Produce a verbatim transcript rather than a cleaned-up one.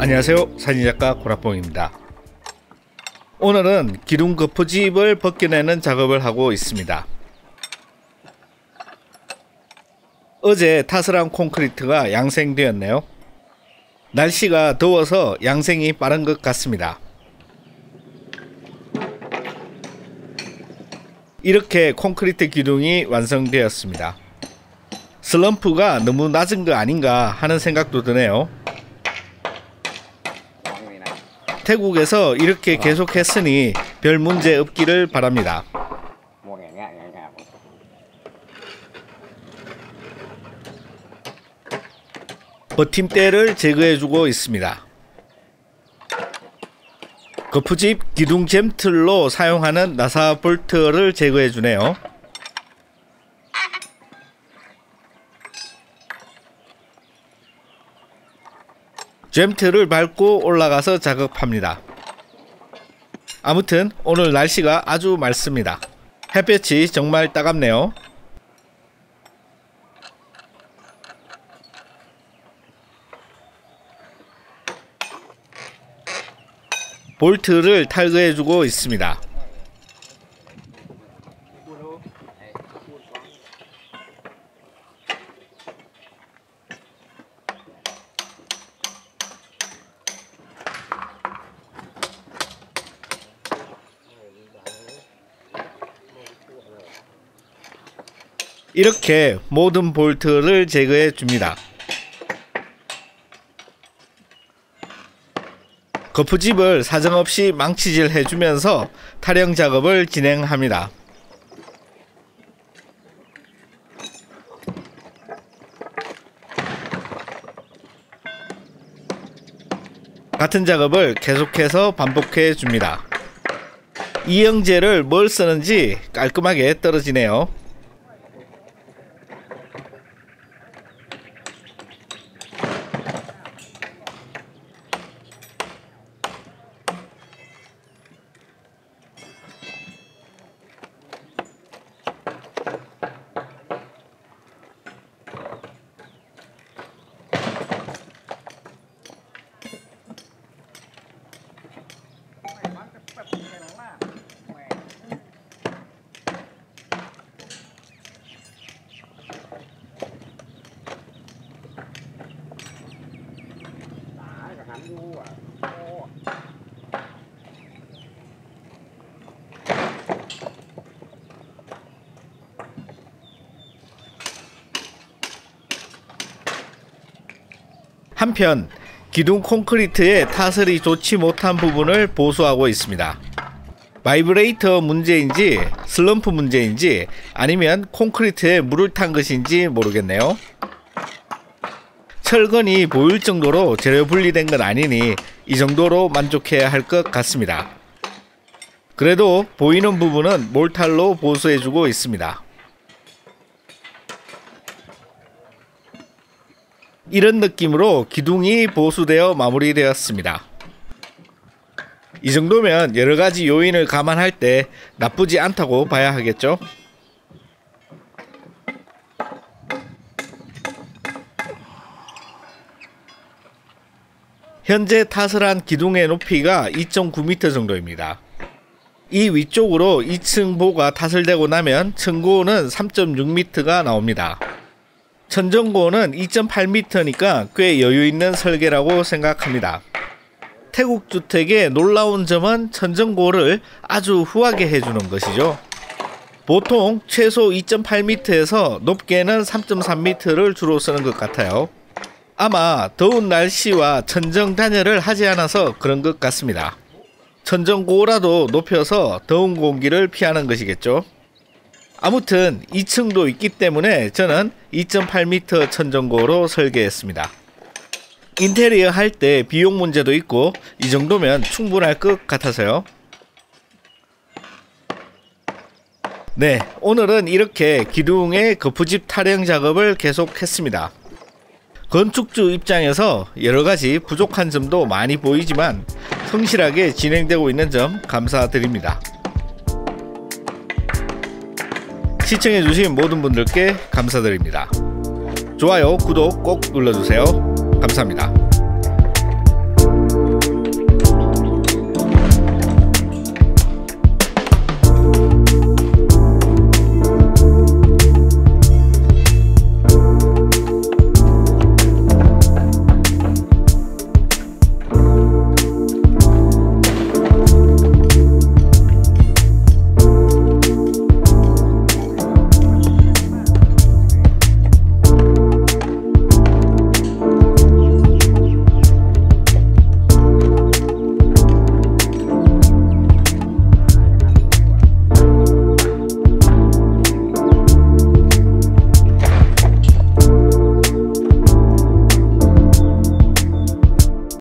안녕하세요. 사진작가 고라뽕입니다. 오늘은 기둥 거푸집을 벗겨내는 작업을 하고 있습니다. 어제 타설한 콘크리트가 양생되었네요. 날씨가 더워서 양생이 빠른 것 같습니다. 이렇게 콘크리트 기둥이 완성되었습니다. 슬럼프가 너무 낮은 거 아닌가 하는 생각도 드네요. 태국에서 이렇게 계속 했으니 별 문제 없기를 바랍니다. 버팀대를 제거해주고 있습니다. 거푸집 기둥 잼틀로 사용하는 나사 볼트를 제거해주네요. 잼틀을 밟고 올라가서 작업합니다. 아무튼 오늘 날씨가 아주 맑습니다. 햇볕이 정말 따갑네요. 볼트를 탈거해주고 있습니다. 이렇게 모든 볼트를 제거해줍니다. 거푸집을 사정없이 망치질 해주면서 탈형 작업을 진행합니다. 같은 작업을 계속해서 반복해 줍니다. 이형재를 뭘 쓰는지 깔끔하게 떨어지네요. 한편 기둥 콘크리트의 타설이 좋지 못한 부분을 보수하고 있습니다. 바이브레이터 문제인지 슬럼프 문제인지 아니면 콘크리트에 물을 탄 것인지 모르겠네요. 철근이 보일 정도로 재료 분리된 건 아니니 이 정도로 만족해야 할 것 같습니다. 그래도 보이는 부분은 몰탈로 보수해주고 있습니다. 이런 느낌으로 기둥이 보수되어 마무리되었습니다. 이 정도면 여러가지 요인을 감안할 때 나쁘지 않다고 봐야 하겠죠? 현재 타설한 기둥의 높이가 이 점 구 미터 정도입니다. 이 위쪽으로 이 층 보가 타설되고 나면 층고는 삼 점 육 미터가 나옵니다. 천정고는 이 점 팔 미터니까 꽤 여유있는 설계라고 생각합니다. 태국 주택의 놀라운 점은 천정고를 아주 후하게 해주는 것이죠. 보통 최소 이 점 팔 미터에서 높게는 삼 점 삼 미터를 주로 쓰는 것 같아요. 아마 더운 날씨와 천정 단열을 하지 않아서 그런 것 같습니다. 천정고라도 높여서 더운 공기를 피하는 것이겠죠. 아무튼 이 층도 있기 때문에 저는 이 점 팔 미터 천정고로 설계했습니다. 인테리어 할 때 비용 문제도 있고 이 정도면 충분할 것 같아서요. 네, 오늘은 이렇게 기둥의 거푸집 탈형 작업을 계속했습니다. 건축주 입장에서 여러가지 부족한 점도 많이 보이지만 성실하게 진행되고 있는 점 감사드립니다. 시청해주신 모든 분들께 감사드립니다. 좋아요, 구독 꼭 눌러주세요. 감사합니다.